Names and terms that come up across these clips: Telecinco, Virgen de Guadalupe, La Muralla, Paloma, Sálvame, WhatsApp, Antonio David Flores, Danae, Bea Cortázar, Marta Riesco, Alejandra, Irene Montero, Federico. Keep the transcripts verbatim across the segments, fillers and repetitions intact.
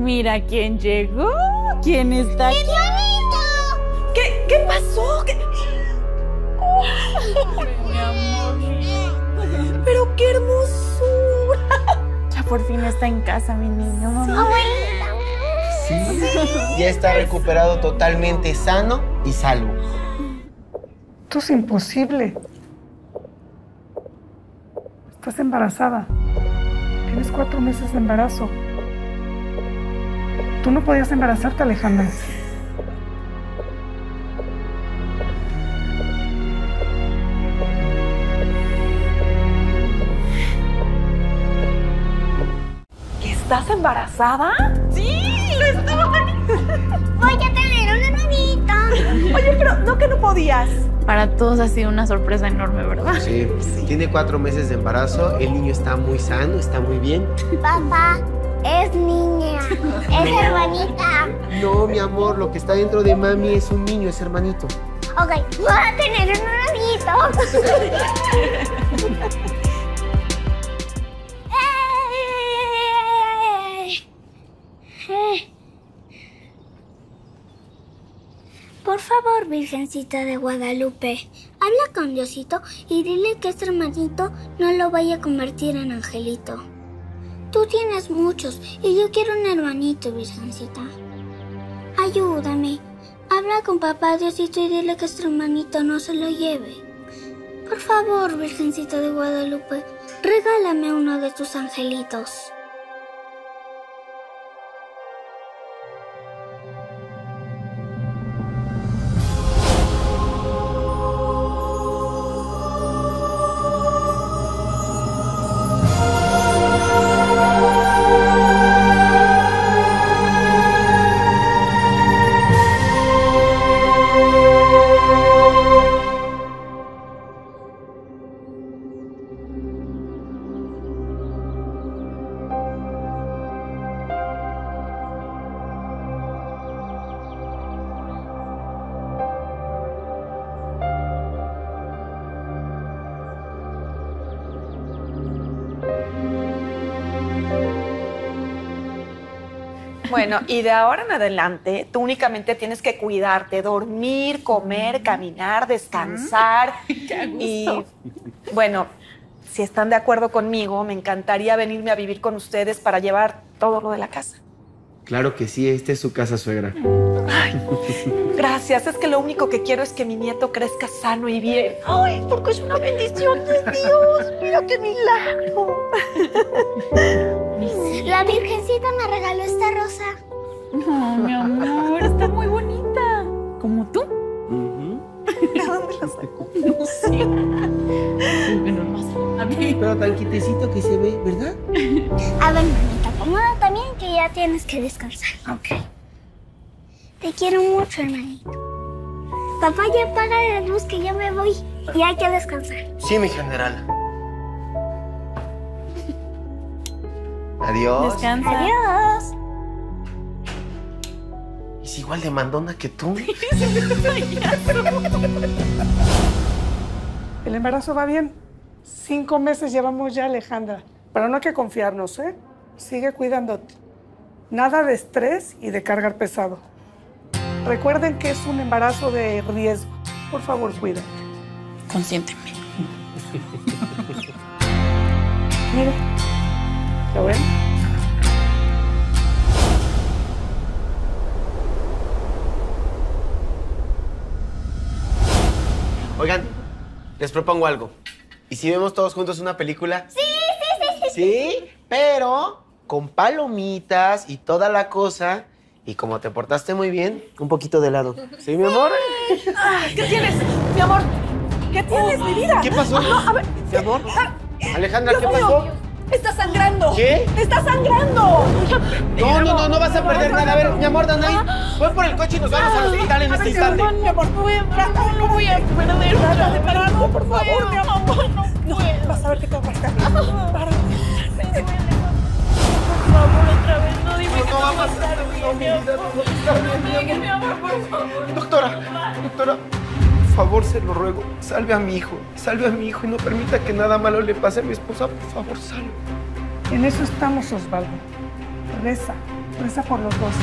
Mira quién llegó. ¿Quién está aquí? ¡Mi diablito! ¿Qué, ¿Qué pasó? ¿Qué? Oh, pobre, mi amor. Pero qué hermosura. Ya por fin está en casa, mi niño, mamá. Sí. Sí. Ya está recuperado totalmente, sano y salvo. Esto es imposible. Estás embarazada. Tienes cuatro meses de embarazo. Tú no podías embarazarte, Alejandra. ¿Que estás embarazada? ¡Sí! ¡Lo estoy! Voy a tener una nenita. Oye, pero no que no podías. Para todos ha sido una sorpresa enorme, ¿verdad? Sí, sí. Tiene cuatro meses de embarazo, el niño está muy sano, está muy bien. Papá, es niña, es hermanita. No, mi amor, lo que está dentro de mami es un niño, es hermanito. Ok, voy a tener un hermanito. Por favor, Virgencita de Guadalupe, habla con Diosito y dile que este hermanito no lo vaya a convertir en angelito. Tú tienes muchos y yo quiero un hermanito, Virgencita. Ayúdame. Habla con papá, Diosito, y dile que este hermanito no se lo lleve. Por favor, Virgencita de Guadalupe, regálame uno de tus angelitos. Bueno, y de ahora en adelante, tú únicamente tienes que cuidarte, dormir, comer, caminar, descansar. ¡Qué gusto! Y, bueno, si están de acuerdo conmigo, me encantaría venirme a vivir con ustedes para llevar todo lo de la casa. Claro que sí, esta es su casa, suegra. Ay, gracias. Es que lo único que quiero es que mi nieto crezca sano y bien. Ay, porque es una bendición de Dios. Mira qué milagro. La Virgencita me regaló esta rosa. Oh, mi amor, está muy bonita. ¿Como tú? Uh-huh. ¿De dónde la sacó? No sé. Pero más a mí. Pero tan quitecito que se ve, ¿verdad? A ver, mamita, cómoda también, que ya tienes que descansar. Ok. Te quiero mucho, hermanito. Papá, ya apaga la luz, que ya me voy. Y hay que descansar. Sí, mi general. Adiós. Descansa. Adiós. Es igual de mandona que tú. El embarazo va bien. Cinco meses llevamos ya, Alejandra. Pero no hay que confiarnos, ¿eh? Sigue cuidándote. Nada de estrés y de cargar pesado. Recuerden que es un embarazo de riesgo. Por favor, cuídate. Consiénteme. Mira. ¿Lo ven? Oigan, les propongo algo. ¿Y si vemos todos juntos una película? Sí, sí, sí, sí. Sí, pero con palomitas y toda la cosa. Y como te portaste muy bien, un poquito de helado. ¿Sí, mi amor? Sí. Ay, ¿qué tienes, mi amor? ¿Qué tienes, oh, mi vida? ¿Qué pasó? No, a ver. Mi amor. Alejandra, Dios ¿qué mío. pasó? ¡Está sangrando! ¿Qué? ¡Está sangrando! No, no, no, no vas a perder nada. A ver, mi amor, Danae, voy por el coche y nos vamos al hospital en este instante. Mi amor, no voy a perder, no voy a perder. Trata de pararlo, por favor, mi amor. No puedo. Vas a ver que te va a pasar. Párate. Por favor, otra vez, no dime que no va a pasar. No, mi vida, no va a pasar. Mi amor, por favor. Doctora, doctora. Por favor, se lo ruego, salve a mi hijo, salve a mi hijo y no permita que nada malo le pase a mi esposa, por favor, salve. En eso estamos, Osvaldo. Reza, sorpresa por los dos.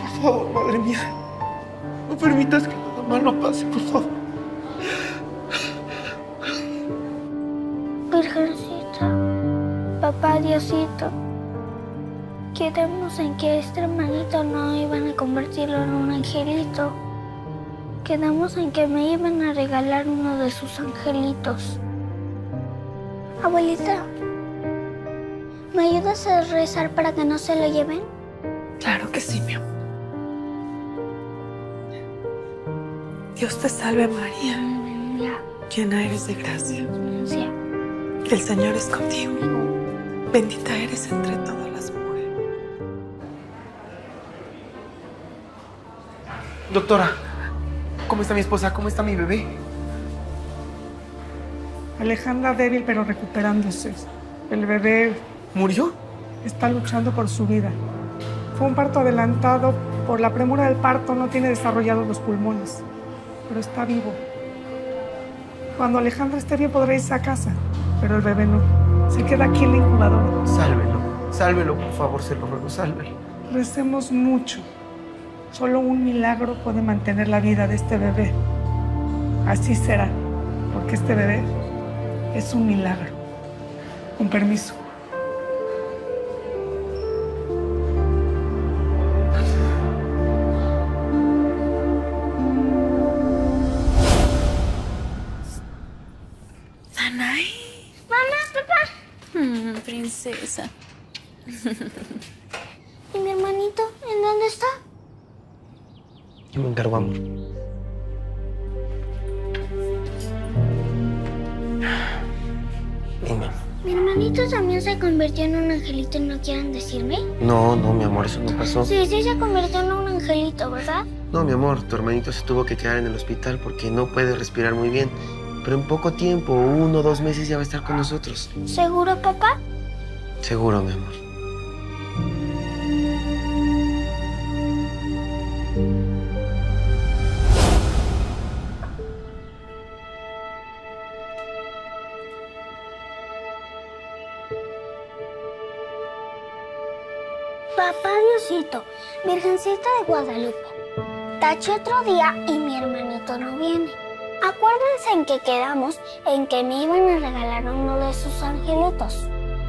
Por favor, madre mía, no permitas que nada malo pase, por favor. Virgencita, papá Diosito, quedamos en que este hermanito no iban a convertirlo en un angelito. Quedamos en que me iban a regalar uno de sus angelitos. Abuelita, ¿me ayudas a rezar para que no se lo lleven? Claro que sí, mi amor. Dios te salve, María. Aleluya. Llena eres de gracia. Sí. El Señor es contigo. Bendita eres entre todas las mujeres. Doctora, ¿cómo está mi esposa? ¿Cómo está mi bebé? Alejandra débil, pero recuperándose. El bebé... ¿Murió? Está luchando por su vida. Fue un parto adelantado. Por la premura del parto no tiene desarrollados los pulmones. Pero está vivo. Cuando Alejandra esté bien podrá irse a casa, pero el bebé no. Se queda aquí en la incubadora. Sálvelo, sálvelo, por favor, se lo ruego, sálvelo. Recemos mucho. Solo un milagro puede mantener la vida de este bebé. Así será, porque este bebé es un milagro. Con permiso. Princesa. ¿Y mi hermanito? ¿En dónde está? Yo me encargo, amor. Dime. ¿Mi hermanito también se convirtió en un angelito y no quieren decirme? No, no, mi amor, eso no pasó. Sí, sí se convirtió en un angelito, ¿verdad? No, mi amor, tu hermanito se tuvo que quedar en el hospital porque no puede respirar muy bien. Pero en poco tiempo, uno o dos meses, ya va a estar con nosotros. ¿Seguro, papá? Seguro, mi amor. Papá Diosito, Virgencita de Guadalupe, tache otro día y mi hermanito no viene. Acuérdense en que quedamos en que me iban a regalar uno de sus angelitos.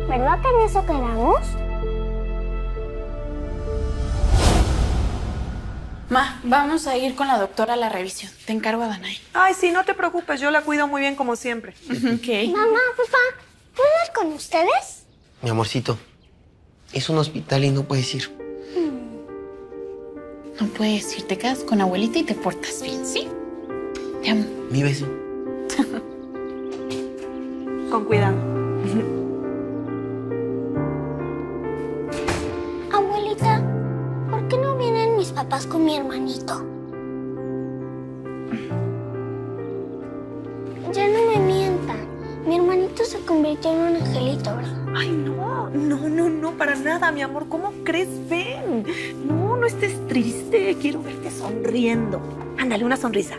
¿Verdad que en eso quedamos? Ma, vamos a ir con la doctora a la revisión. Te encargo a Danae. Ay, sí, no te preocupes. Yo la cuido muy bien como siempre. Ok. Mamá, papá, ¿puedo ir con ustedes? Mi amorcito, es un hospital y no puedes ir. Hmm. No puedes ir. Te quedas con abuelita y te portas bien, ¿sí? Te amo. Mi beso. Con cuidado. Abuelita, ¿por qué no vienen mis papás con mi hermanito? Ya no me mientan. Mi hermanito se convirtió en un angelito, ¿verdad? Ay, no, no, no, no, para nada, mi amor. ¿Cómo crees? Ven. No, no estés triste. Quiero verte sonriendo. Ándale, una sonrisa.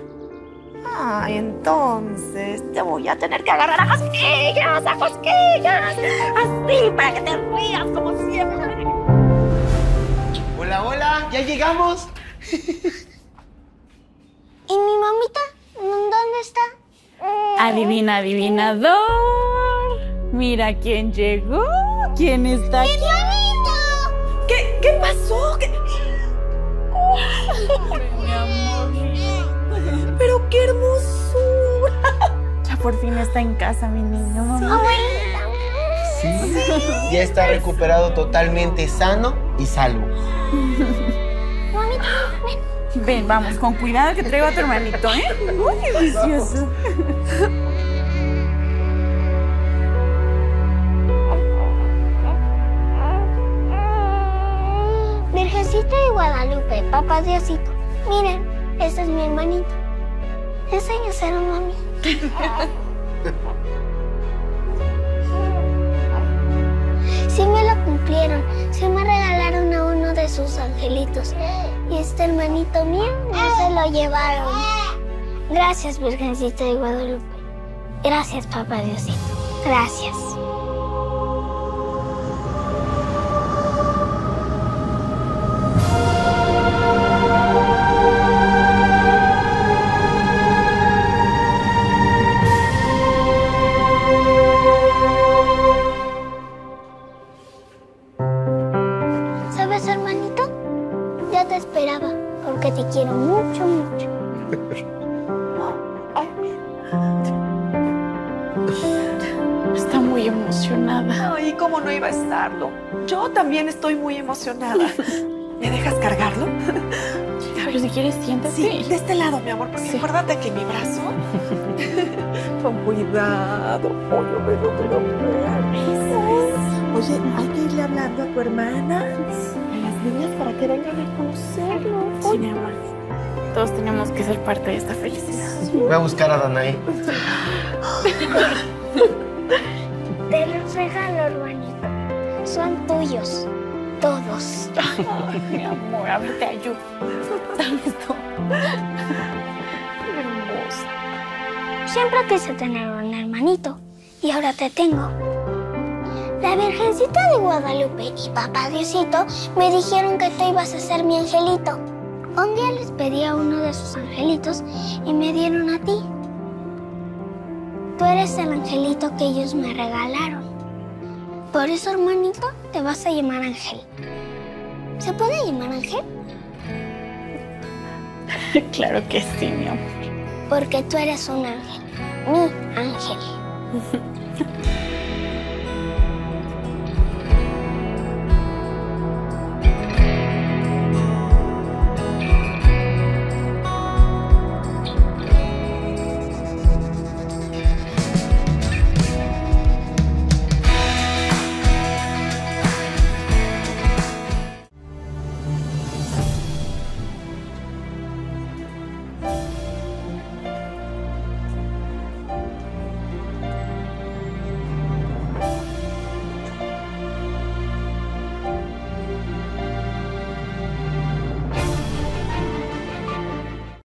Ay, entonces te voy a tener que agarrar a cosquillas, a cosquillas, así para que te rías como siempre. Hola, hola, ya llegamos. ¿Y mi mamita? ¿Dónde está? Adivina, adivinador. Mira quién llegó, quién está aquí. ¡Mi hermanito! ¿Qué, qué pasó? ¿Qué? ¡Pero qué hermosura! Ya por fin está en casa, mi niño, mamá. Sí. Sí. Sí. Ya está recuperado totalmente, sano y salvo. Mamita, ven. Ven, vamos, con cuidado que traigo a tu hermanito, ¿eh? ¡Uy, delicioso! Virgencita de Guadalupe, papá Diosito, miren, este es mi hermanito. Enséñase a mami. Sí me lo cumplieron. Sí me regalaron a uno de de sus angelitos. Y este hermanito mío no se lo llevaron. Gracias, Virgencita de Guadalupe. Gracias, Papá Diosito. Gracias. ¿Sabes, hermanito? Ya te esperaba, porque te quiero mucho, mucho. Está muy emocionada. Ay, ¿cómo no iba a estarlo? Yo también estoy muy emocionada. ¿Me dejas cargarlo? Pero si quieres, siéntate. Sí, de este lado, mi amor, porque sí. Acuérdate que mi brazo... Con cuidado, pollo, pero te lo puedo. Oye, hay que irle hablando a tu hermana, a las niñas, para que vengan a conocerlo. Sí, mi amor. Todos tenemos que ser parte de esta felicidad. Sí. Voy a buscar a Danae. Te los regalo, hermanito. Son tuyos. Todos. Ay, mi amor, a ver, te ayudo. ¿Sabes tú? Hermosa. Siempre quise tener un hermanito. Y ahora te tengo. La Virgencita de Guadalupe y Papá Diosito me dijeron que tú ibas a ser mi angelito. Un día les pedí a uno de sus angelitos y me dieron a ti. Tú eres el angelito que ellos me regalaron. Por eso, hermanito, te vas a llamar Ángel. ¿Se puede llamar Ángel? Claro que sí, mi amor. Porque tú eres un ángel. Mi ángel.